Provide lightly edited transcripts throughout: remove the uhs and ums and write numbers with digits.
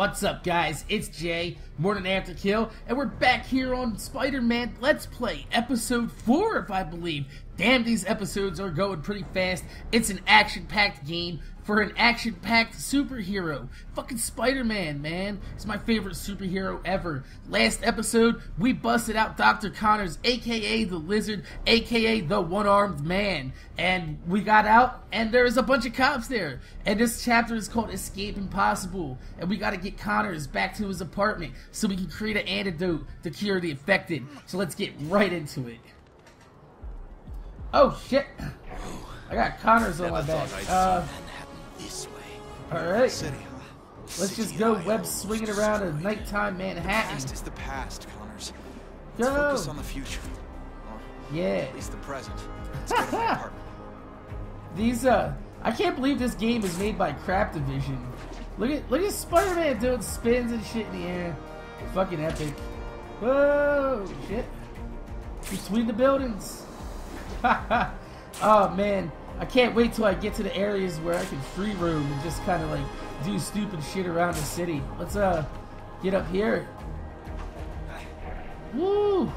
What's up, guys? It's Jay, Morning After Kill, and we're back here on Spider-Man Let's Play, episode 4, if I believe. Damn, these episodes are going pretty fast. It's an action-packed game for an action-packed superhero. Fucking Spider-Man, man. He's my favorite superhero ever. Last episode, we busted out Dr. Connors, a.k.a. the Lizard, a.k.a. the One-Armed Man. And we got out, and there is a bunch of cops there. And this chapter is called Escape Impossible. And we gotta get Connors back to his apartment so we can create an antidote to cure the infected. So let's get right into it. Oh shit! I got Connors on my back. Alright. Let's just go web swinging around in nighttime Manhattan. Past is the past, Connors. Let's focus on the future. Yeah. At least the present. These I can't believe this game is made by Craftivision. Look at Spider-Man doing spins and shit in the air. Fucking epic. Whoa shit. Between the buildings. Oh man, I can't wait till I get to the areas where I can free roam and just kind of like do stupid shit around the city. Let's get up here. Woo!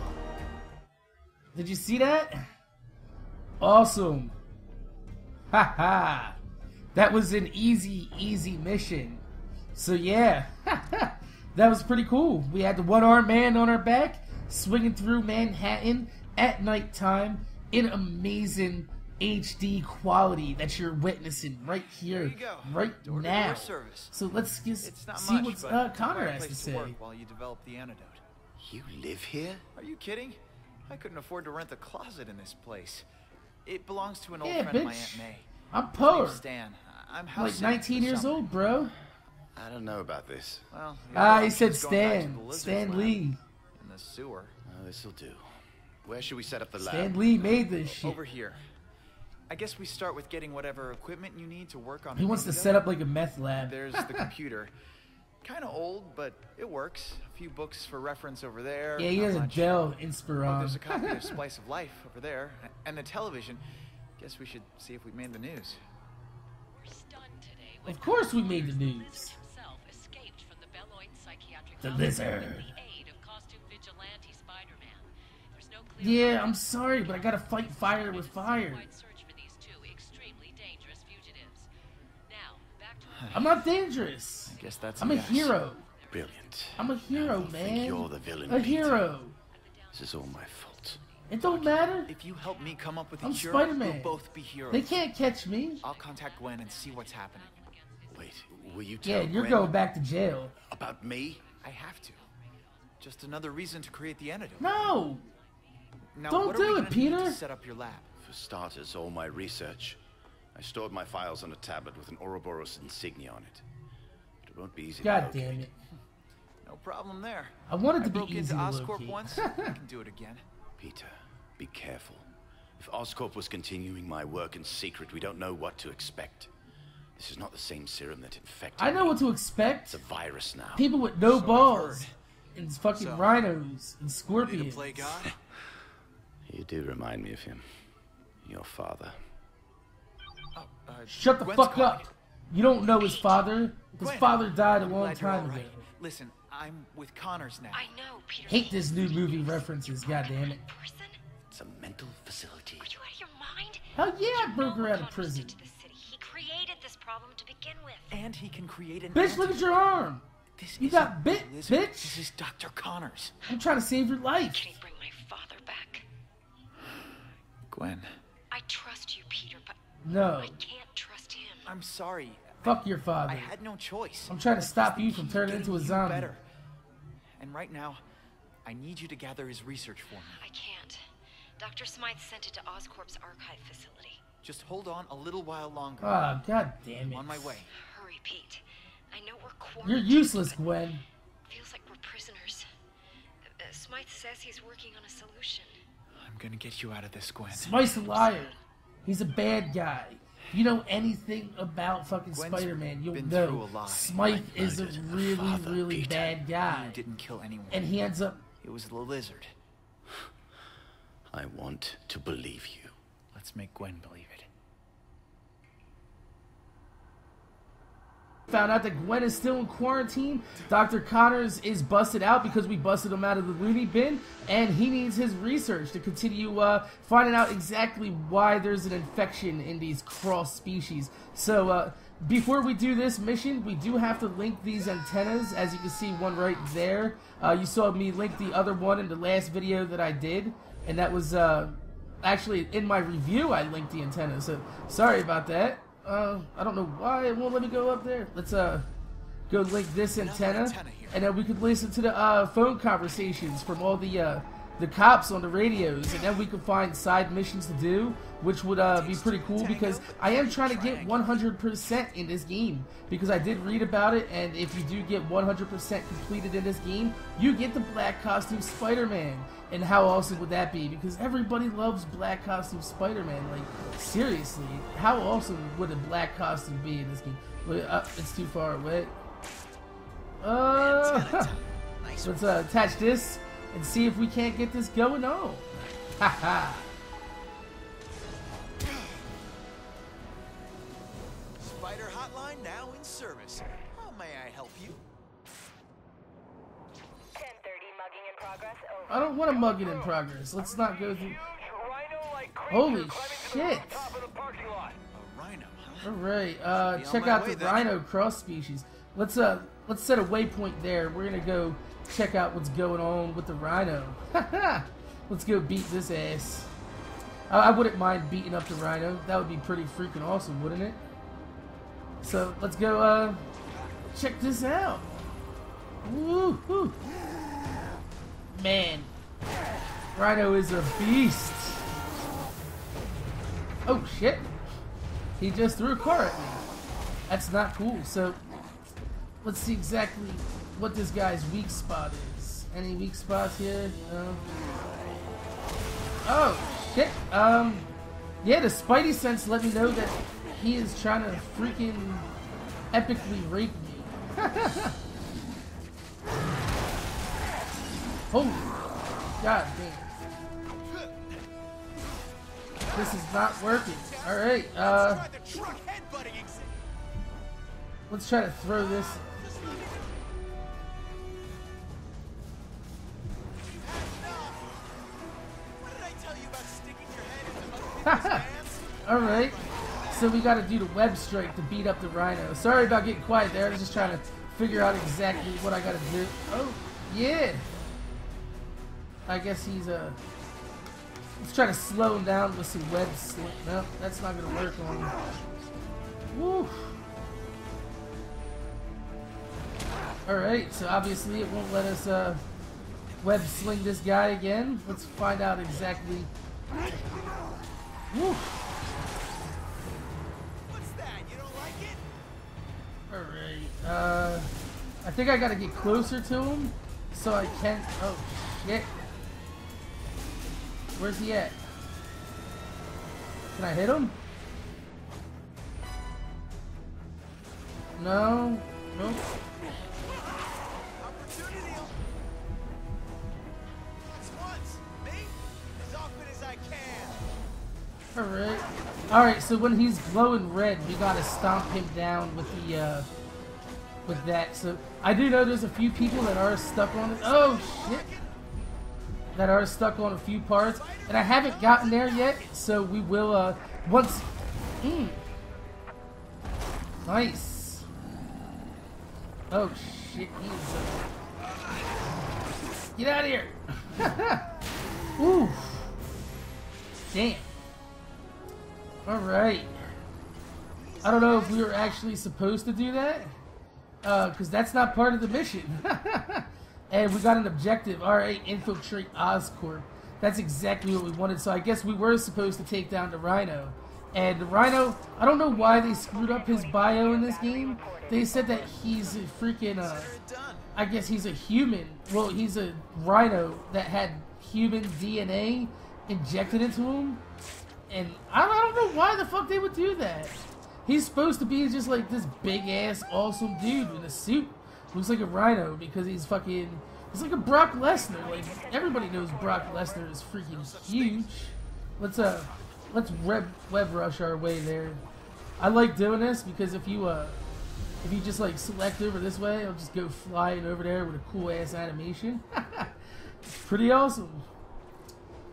Did you see that? Awesome. Haha. That was an easy mission. So yeah, that was pretty cool. We had the one-armed man on our back, swinging through Manhattan at nighttime. In amazing HD quality that you're witnessing right here, right now. So let's just see what Connor has to say. While you develop the antidote. You live here? Are you kidding? I couldn't afford to rent a closet in this place. It belongs to an old friend of my Aunt May. I'm poor. Stan. I'm like 19 years old, bro. I don't know about this. Well, he said Stan Lee. In the sewer. Oh, this'll do. Where should we set up the lab? Stan Lee made this shit. Over here. I guess we start with getting whatever equipment you need to work on. He wants to set up like a meth lab. There's the computer. Kind of old, but it works. A few books for reference over there. Yeah, he has a Dell Inspiron. There's a copy of Splice of Life over there. And the television. Guess we should see if we made the news. Of course we made the news. The Lizard himself escaped from the Belloid psychiatric hospital. The Lizard. Yeah, I'm sorry, but I gotta fight fire with fire. I'm not dangerous. I guess that's a hero. Brilliant. I'm a hero, man. You're the villain. A hero. This is all my fault. It don't matter. If you help me come up with a cure, we'll both be heroes. They can't catch me. I'll contact Gwen and see what's happening. Wait, will you tell me? Yeah, you're going back to jail. About me? I have to. Just another reason to create the antidote. No. Now, don't do it, Peter. Set up your lab. For starters, all my research. I stored my files on a tablet with an Ouroboros insignia on it. But it won't be easy. God to damn it! No problem there. I wanted to be easy. I broke into Oscorp once. I can do it again. Peter, be careful. If Oscorp was continuing my work in secret, we don't know what to expect. This is not the same serum that infected. I know what to expect. It's a virus now. People with no balls and fucking rhinos and scorpions. You do remind me of him. Your father. Shut the fuck up! You don't know his father? His father died a long time ago. Listen, I'm with Connors now. I know, Peter. Hate this new movie references, goddammit. It's a mental facility. Are you out of your mind? Hell yeah, I broke her out of prison. He created this problem to begin with. And he can create an Bitch, look at your arm! You got bit, bitch! This is Dr. Connors. I'm trying to save your life. Can he bring my father back? Gwen. I trust you, Peter, but no. I can't trust him. I'm sorry. Fuck your father. I had no choice. I'm trying to stop you from turning into a zombie. Better. And right now, I need you to gather his research for me. I can't. Dr. Smythe sent it to Oscorp's archive facility. Just hold on a little while longer. Ah, oh, god damn it. On my way. Hurry, Pete. I know we're quarantined. You're useless, Gwen. Feels like we're prisoners. Smythe says he's working on a solution. I'm gonna get you out of this, Gwen. Slice a liar. He's a bad guy. If you know anything about fucking Spider-Man, you'll know Smythe is a really bad guy. Didn't kill anyone. And he ends up. It was the Lizard. I want to believe you. Let's make Gwen believe it. Found out that Gwen is still in quarantine. Dr. Connors is busted out because we busted him out of the loony bin, and he needs his research to continue finding out exactly why there's an infection in these cross species. So before we do this mission, we do have to link these antennas. As you can see, one right there. You saw me link the other one in the last video that I did, and that was actually in my review. I linked the antenna, so sorry about that. I don't know why it won't let me go up there. Let's go link this antenna, and then we could listen to the phone conversations from all the cops on the radios, and then we could find side missions to do, which would be pretty cool, because I am trying to get 100% in this game, because I did read about it, and if you do get 100% completed in this game, you get the black costume Spider-Man. And how awesome would that be? Because everybody loves black costume Spider-Man. Like, seriously, how awesome would a black costume be in this game? Look, it's too far away. Let's attach this and see if we can't get this going on. Haha. Spider hotline now in service. How may I help you? 10:30 mugging in progress. Over. I don't want a mugging in progress. Let's not go through. Holy shit! All right. Check out the rhino cross species. Let's set a waypoint there. We're gonna go check out what's going on with the rhino. Let's go beat this ass. I wouldn't mind beating up the rhino. That would be pretty freaking awesome, wouldn't it? So let's go check this out. Woohoo! Man, Rhino is a beast. Oh shit! He just threw a car at me. That's not cool. So let's see exactly what this guy's weak spot is. Any weak spots here? No. Oh shit! Yeah, the Spidey sense let me know that he is trying to freaking epically rape me. Holy god damn. This is not working. Alright, let's try to throw this. Alright, so we gotta do the web strike to beat up the rhino. Sorry about getting quiet there, I was just trying to figure out exactly what I gotta do. Oh, yeah! I guess he's let's try to slow him down with some web slip. No, that's not gonna work on him. Woo! Alright, so obviously it won't let us web sling this guy again. Let's find out exactly. Woo! What's that? You don't like it? Alright, I think I gotta get closer to him so I can. Oh shit. Where's he at? Can I hit him? No. Nope. Opportunity. That's once. Me? As often as I can. Alright. Alright, so when he's glowing red, we gotta stomp him down with the with that. So I do know there's a few people that are stuck on it. Oh shit. That are stuck on a few parts, and I haven't gotten there yet, so we will once. Nice. Oh shit, he's get out of here. Ooh. Damn. All right. I don't know if we were actually supposed to do that, because that's not part of the mission. And we got an objective. Alright, infiltrate Oscorp. That's exactly what we wanted, so I guess we were supposed to take down the Rhino. And the Rhino, I don't know why they screwed up his bio in this game. They said that he's a freaking, I guess he's a human. Well, he's a Rhino that had human DNA injected into him. And I don't know why the fuck they would do that. He's supposed to be just like this big ass awesome dude in a suit. Looks like a rhino because he's fucking. He's like a Brock Lesnar. Like everybody knows Brock Lesnar is freaking huge. Let's web rush our way there. I like doing this because if you If you just like select over this way, it'll just go flying over there with a cool ass animation. It's pretty awesome.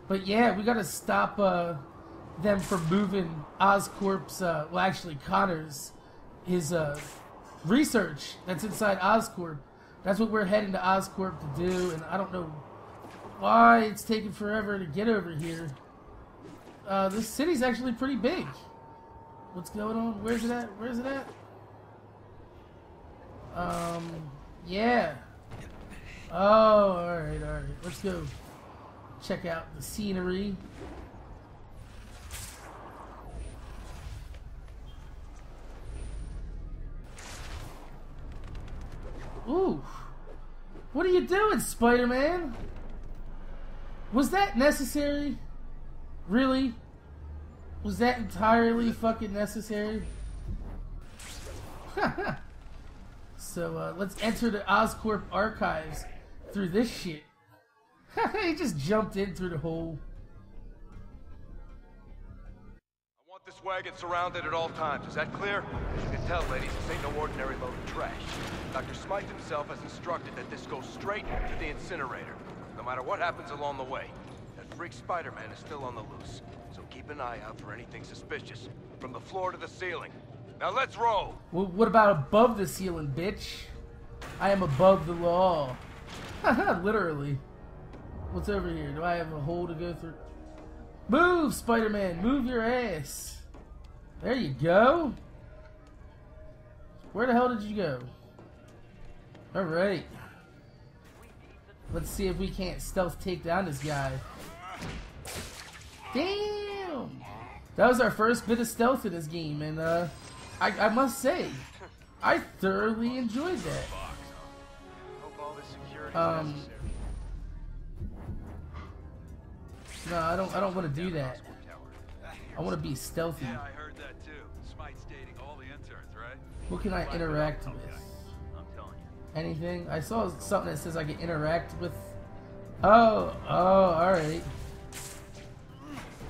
But yeah, we gotta stop them from moving Oscorp's, well actually Connors, his research that's inside Oscorp. That's what we're heading to Oscorp to do, and I don't know why it's taking forever to get over here. This city's actually pretty big. What's going on? Where's it at? Where's it at? Yeah. Oh, alright, alright. Let's go check out the scenery. Ooh. What are you doing, Spider-Man? Was that necessary? Really? Was that entirely fucking necessary? Haha. So let's enter the Oscorp archives through this shit. He just jumped in through the hole. I want this wagon surrounded at all times. Is that clear? As you can tell, ladies, this ain't no ordinary load of trash. Dr. Smythe himself has instructed that this goes straight to the incinerator, no matter what happens along the way. That freak Spider-Man is still on the loose, so keep an eye out for anything suspicious, from the floor to the ceiling. Now let's roll! Well, what about above the ceiling, bitch? I am above the law. Haha, literally. What's over here? Do I have a hole to go through? Move, Spider-Man! Move your ass! There you go! Where the hell did you go? Alright. Let's see if we can't stealth take down this guy. Damn! That was our first bit of stealth in this game, and I must say, I thoroughly enjoyed that. No, I don't want to do that. I want to be stealthy. Yeah, I heard that too. Smite's dating all the interns, right? What can I interact with? I'm telling you. Anything? I saw something that says I can interact with. Oh, all right.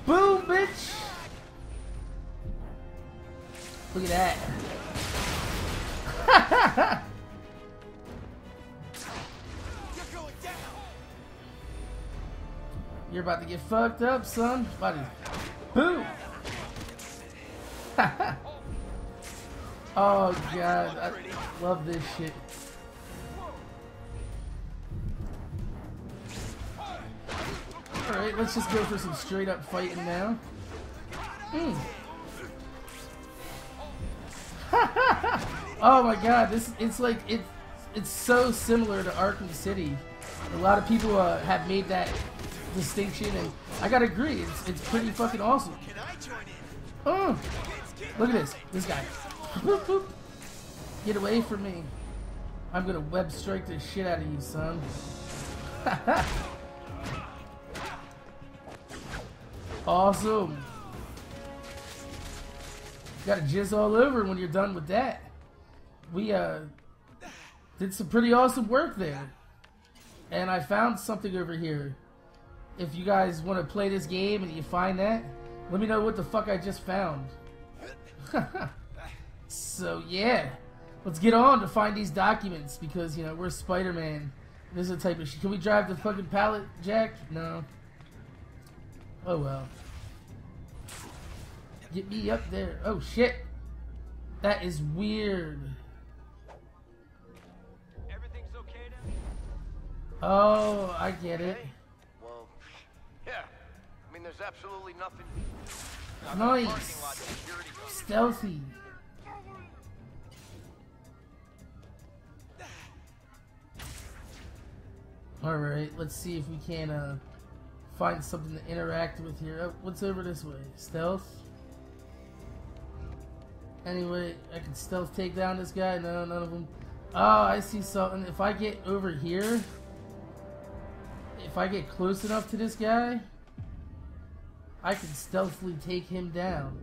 Boom, bitch! Look at that. You're going down. You're about to get fucked up, son. Buddy. Boom. Oh, God. I love this shit. Alright, let's just go for some straight up fighting now. Oh my God, this—it's like it's so similar to Arkham City. A lot of people have made that distinction, and I gotta agree, it's pretty fucking awesome. Oh, look at this guy. Boop, boop. Get away from me! I'm gonna web strike the shit out of you, son. Awesome. Gotta jizz all over when you're done with that. We did some pretty awesome work there. And I found something over here. If you guys want to play this game and you find that, let me know what the fuck I just found. So yeah, let's get on to find these documents because, you know, we're Spider-Man. This is the type of shit. Can we drive the fucking pallet jack? No. Oh well. Get me up there. Oh shit. That is weird. Everything's okay now? Oh, I get it. Well, yeah. I mean, there's absolutely nothing. Nice. Stealthy. All right, let's see if we can find something to interact with here. Oh, what's over this way? Stealth. Anyway, I can stealth take down this guy. No, none of them. Oh, I see something. If I get over here, if I get close enough to this guy, I can stealthily take him down.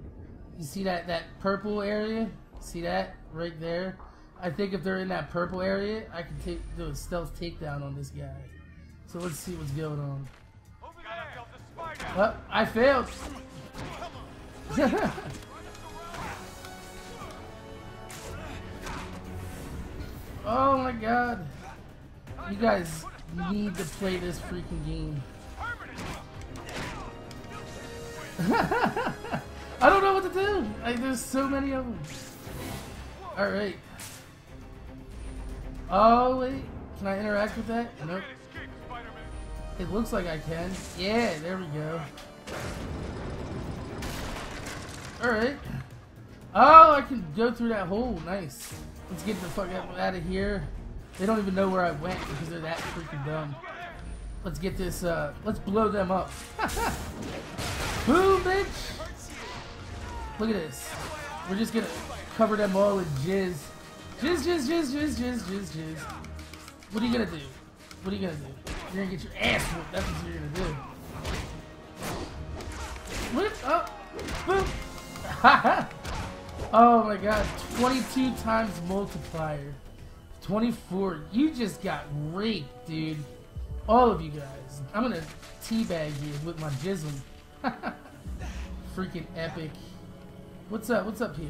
You see that purple area? See that right there? I think if they're in that purple area, I can do a stealth takedown on this guy. So let's see what's going on. Oh, I failed. Oh my god. You guys need to play this freaking game. I don't know what to do. Like, there's so many of them. Alright. Oh wait. Can I interact with that? Nope. It looks like I can. Yeah, there we go. Alright. Oh, I can go through that hole. Nice. Let's get the fuck out of here. They don't even know where I went because they're that freaking dumb. Let's get this, let's blow them up. Boom, bitch! Look at this. We're just gonna cover them all with jizz. Jizz, jizz, jizz, jizz, jizz, jizz, jizz. What are you gonna do? What are you gonna do? You're gonna get your ass whipped. That's what you're gonna do. Whip up. Boop. Haha. Oh my god. 22 times multiplier. 24. You just got raped, dude. All of you guys. I'm gonna teabag you with my jism. Freaking epic. What's up? What's up here?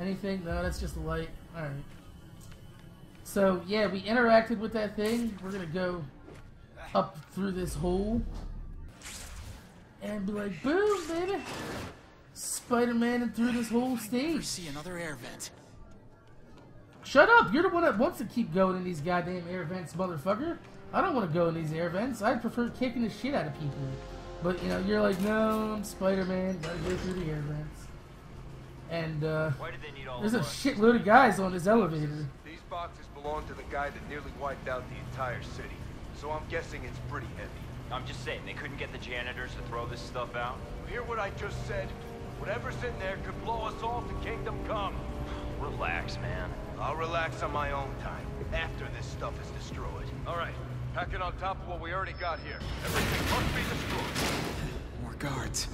Anything? No, that's just a light. Alright. So, yeah, we interacted with that thing. We're gonna go up through this hole and be like, boom, baby! Spider-Man and through this whole stage. See another air vent. Shut up! You're the one that wants to keep going in these goddamn air vents, motherfucker. I don't want to go in these air vents. I'd prefer kicking the shit out of people. But, you know, you're like, no, I'm Spider-Man. Gotta go through the air vents. And, there's a shitload of guys on this elevator. These boxes belong to the guy that nearly wiped out the entire city. So I'm guessing it's pretty heavy. I'm just saying, they couldn't get the janitors to throw this stuff out. Hear what I just said? Whatever's in there could blow us all to kingdom come. Relax, man. I'll relax on my own time, after this stuff is destroyed. Alright, pack it on top of what we already got here. Everything must be destroyed. More guards.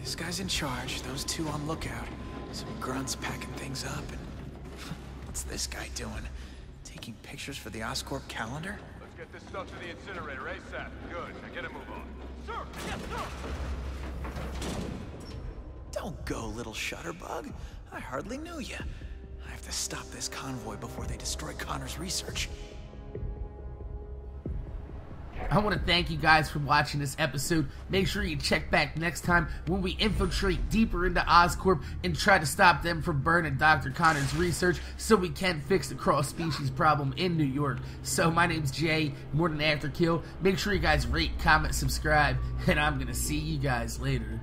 This guy's in charge, those two on lookout. Some grunts packing things up, and... What's this guy doing? Taking pictures for the Oscorp calendar? Let's get this stuff to the incinerator ASAP. Good. Now get a move on. Sir! Yes, sir! Don't go, little shutterbug. I hardly knew you. I have to stop this convoy before they destroy Connor's research. I want to thank you guys for watching this episode. Make sure you check back next time when we infiltrate deeper into Oscorp and try to stop them from burning Dr. Connors' research so we can fix the cross-species problem in New York. So my name's Jay, MorninAfterKill. Make sure you guys rate, comment, subscribe, and I'm going to see you guys later.